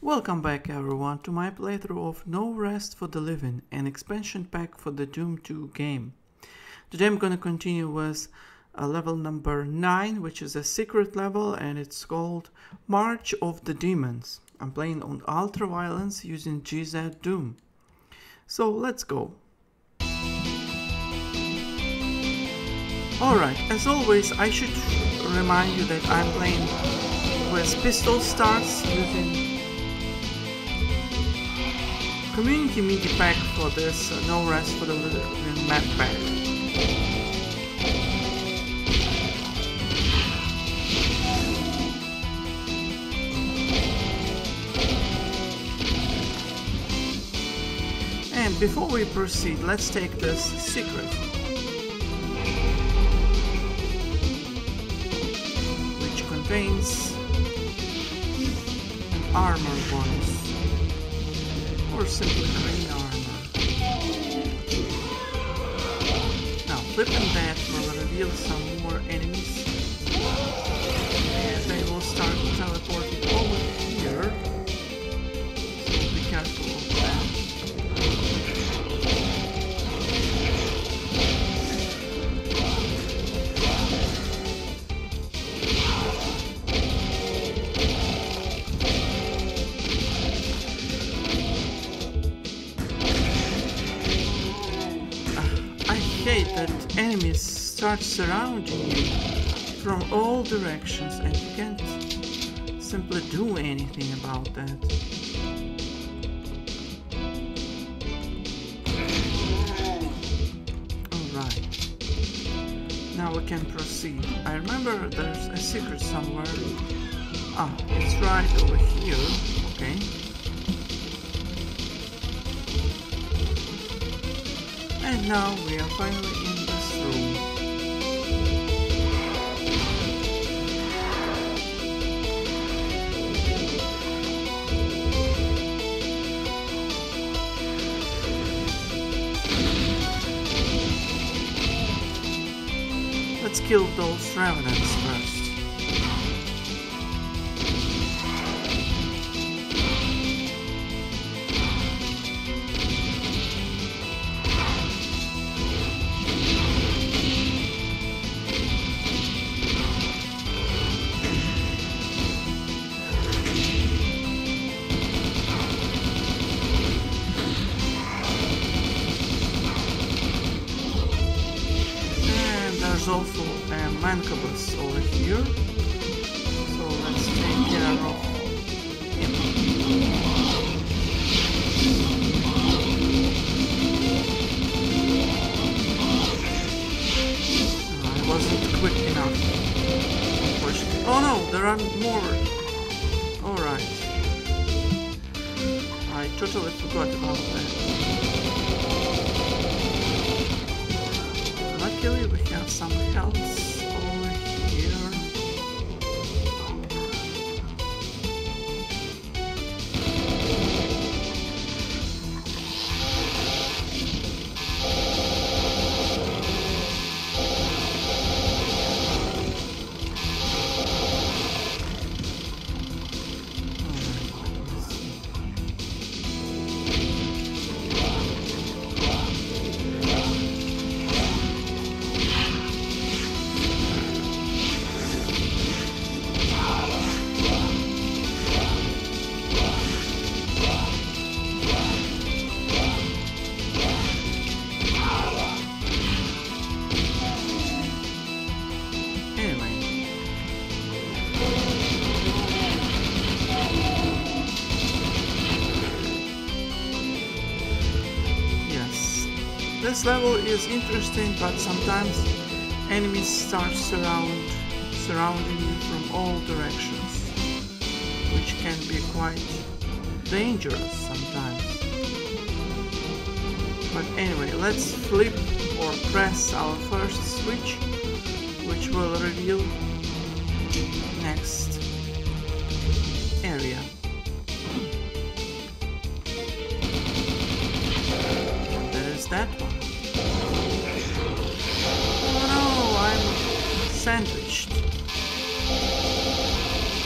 Welcome back everyone to my playthrough of No Rest for the Living, an expansion pack for the Doom 2 game. Today I'm gonna continue with level number 9, which is a secret level, and it's called March of the Demons. I'm playing on Ultra Violence using GZDoom. So let's go. Alright, as always I should remind you that I'm playing with Pistol Starter using Community MIDI Pack for this No Rest for the Living map pack. And before we proceed, let's take this secret, which contains an armor bonus. Or simply green armor. Now flipping that will reveal some more enemies, and they will start teleporting over here, so be careful of that. Enemies start surrounding you from all directions and you can't simply do anything about that. Alright, now we can proceed. I remember there's a secret somewhere. Ah, it's right over here, okay. And now we are finally in this room. Let's kill those revenants first. Also a mancubus over here, so let's take care of him. I wasn't quick enough. Unfortunately. Oh no, there are more. Alright. I totally forgot about that. Luckily we have some health over here. This level is interesting, but sometimes enemies start surrounding you from all directions, which can be quite dangerous sometimes. But anyway, let's flip or press our first switch, which will reveal next area. That one. Oh no, I'm sandwiched.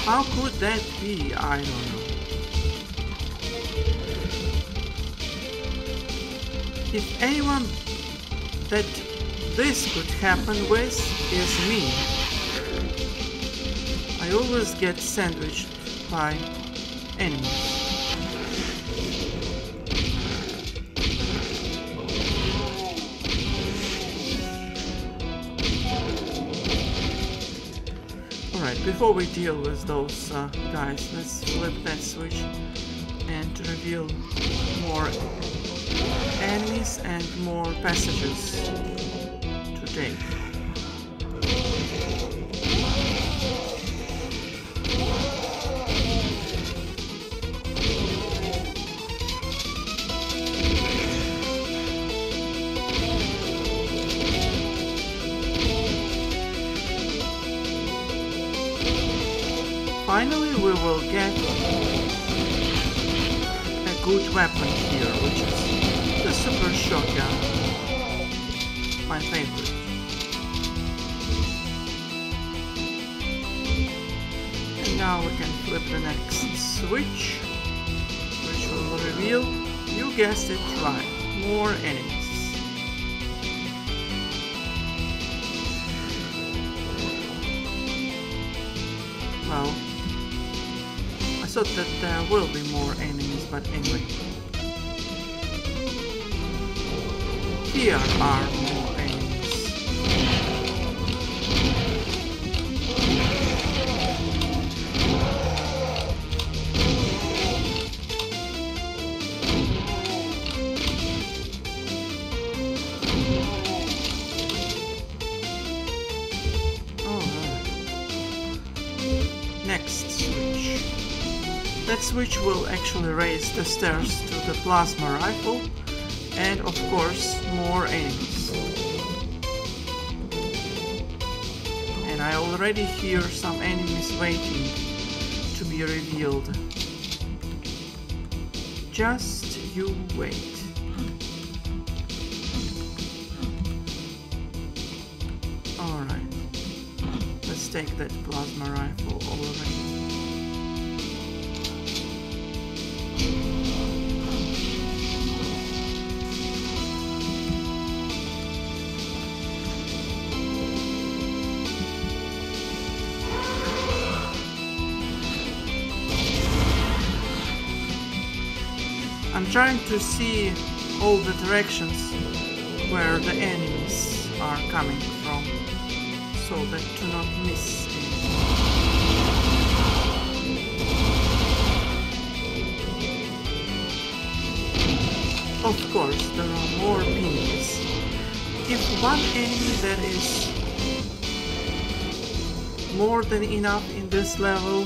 How could that be? I don't know. if anyone that this could happen with is me. I always get sandwiched by enemies. Alright, before we deal with those guys, let's flip that switch and reveal more enemies and more passages to take. Finally, we will get a good weapon here, which is the super shotgun, my favorite. And now we can flip the next switch, which will reveal, you guessed it right, more enemies. Well, I thought that there will be more enemies, but anyway. Here are more enemies. Alright. Next switch. That switch will actually raise the stairs to the plasma rifle, and of course more enemies. And I already hear some enemies waiting to be revealed. Just you wait. Alright, let's take that plasma rifle already. I'm trying to see all the directions where the enemies are coming from, so that to not miss anything. Of course, there are more pinkies. If one enemy that is more than enough in this level,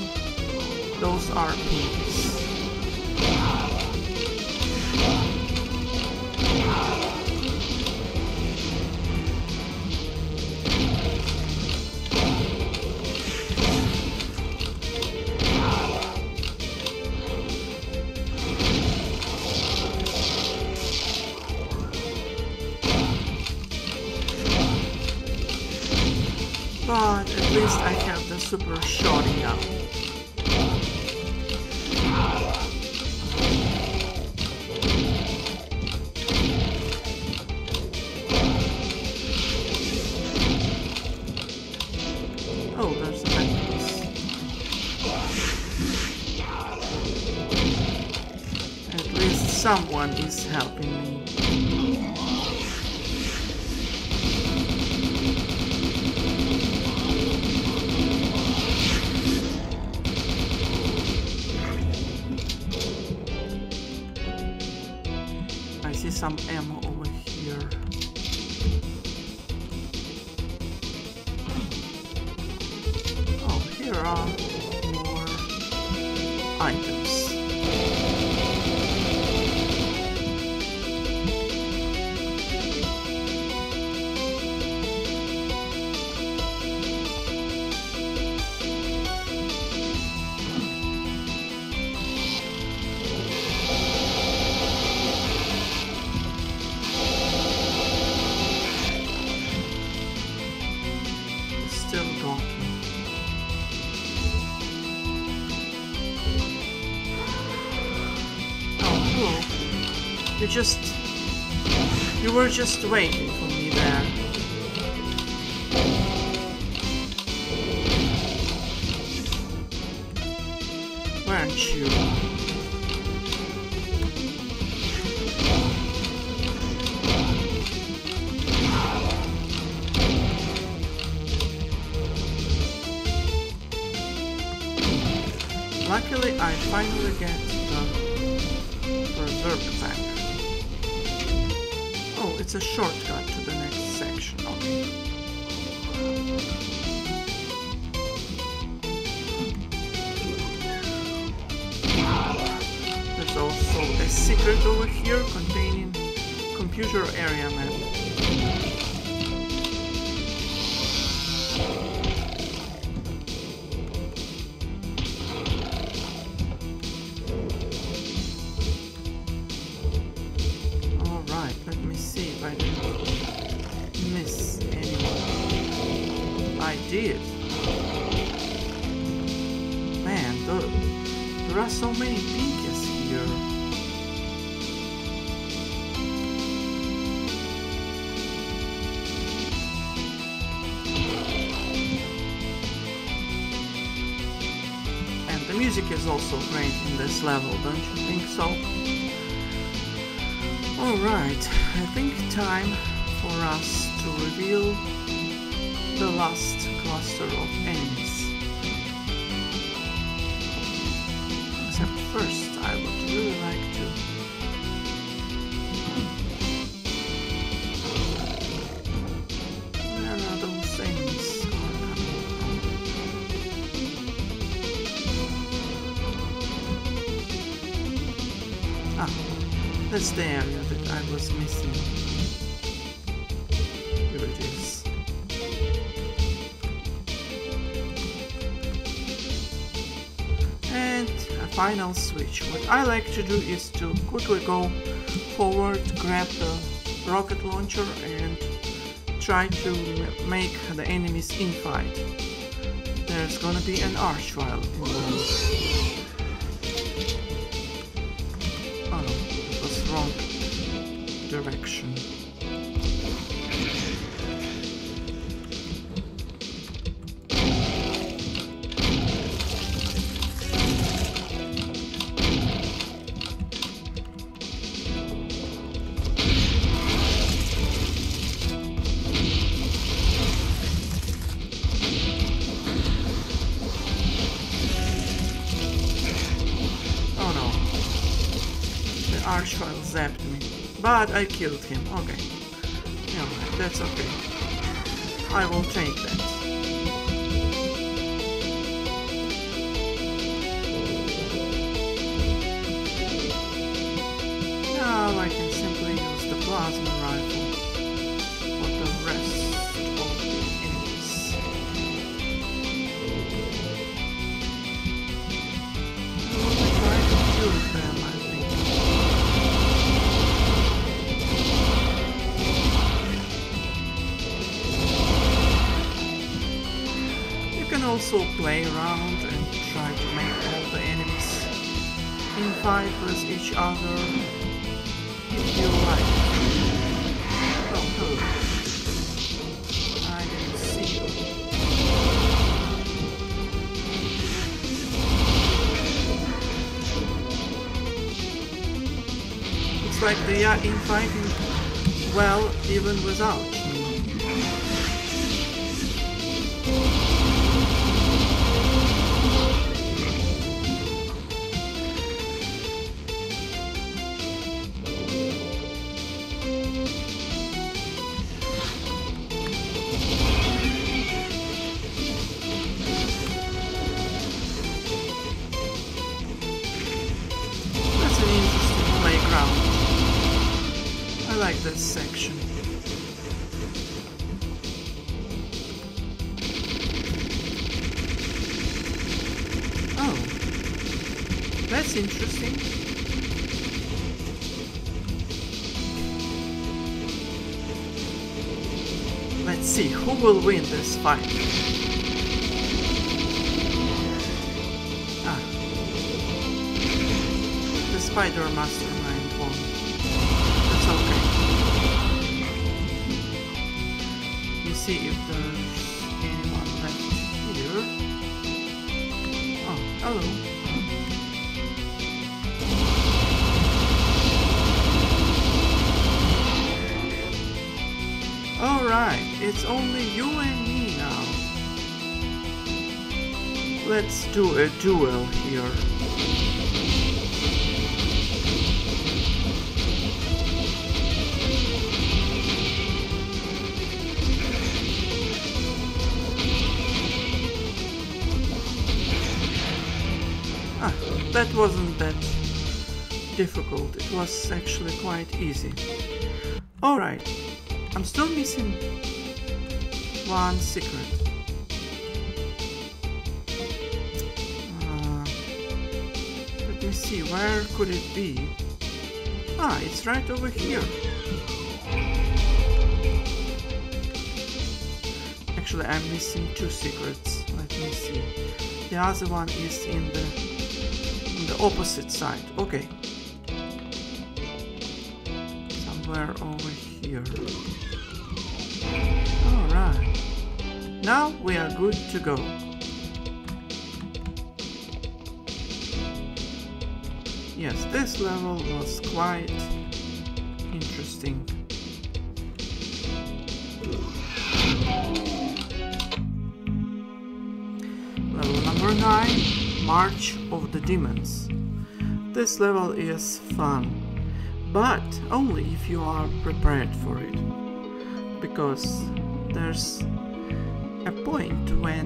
those are pinkies. But at least I have the super shotty now. Oh, there's the enemies. At least someone is helping me. Some ammo over here. Oh, here are more items. You just You were just waiting for me there. Weren't you? Luckily, I finally get the Berserk pack. Oh, it's a shortcut to the next section. Okay. There's also a secret over here containing computer area map. So many pinkies here. And the music is also great in this level, don't you think so? Alright, I think time for us to reveal the last cluster of enemies. First, I would really like to... Where are those things coming from? Ah, that's the area that I was missing. Here it is. Final switch. What I like to do is to quickly go forward, grab the rocket launcher and try to make the enemies infight. There's gonna be an archvile involved. Oh no, it was wrong direction. Archvile zapped me, but I killed him. Okay, alright, that's okay. I will take that. Now I can simply use the plasma rifle for the rest of the enemies. I will try to kill them. Also play around and try to make all the enemies in fight with each other if you like. Oh hello. I didn't see you. Looks like they are infighting well even without. That's interesting. Let's see who will win this fight. Ah. The spider mastermind won. That's okay. save the game on right here. Oh, hello. Alright, it's only you and me now. Let's do a duel here. That wasn't that difficult, it was actually quite easy. Alright, I'm still missing one secret. Let me see, where could it be? Ah, it's right over here. Actually, I'm missing two secrets. Let me see. The other one is in the opposite side. Okay. Somewhere over here. Alright. Now we are good to go. Yes, this level was quite interesting. Level number 9. March of the Demons. This level is fun, but only if you are prepared for it, because there's a point when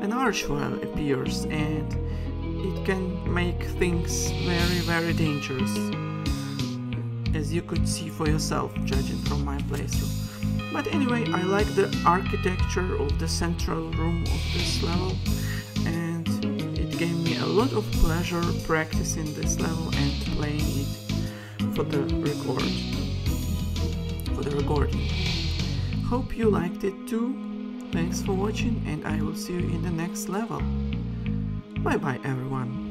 an archvile appears and it can make things very, very dangerous, as you could see for yourself judging from my playthrough. But anyway, I like the architecture of the central room of this level, and gave me a lot of pleasure practicing this level and playing it for the recording. Hope you liked it too. Thanks for watching, and I will see you in the next level. Bye bye everyone.